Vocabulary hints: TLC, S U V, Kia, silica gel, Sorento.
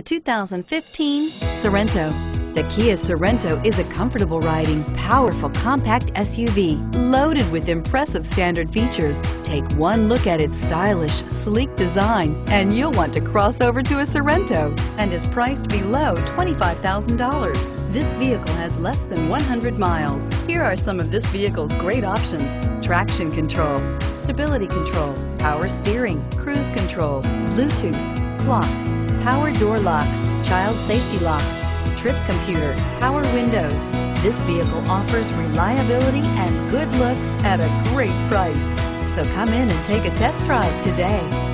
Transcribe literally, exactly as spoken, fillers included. The two thousand fifteen Sorento. The Kia Sorento is a comfortable riding, powerful compact S U V loaded with impressive standard features. Take one look at its stylish, sleek design and you'll want to cross over to a Sorento, and is priced below twenty-five thousand dollars. This vehicle has less than one hundred miles. Here are some of this vehicle's great options: traction control, stability control, power steering, cruise control, Bluetooth, clock, power door locks, child safety locks, trip computer, power windows. This vehicle offers reliability and good looks at a great price. So come in and take a test drive today.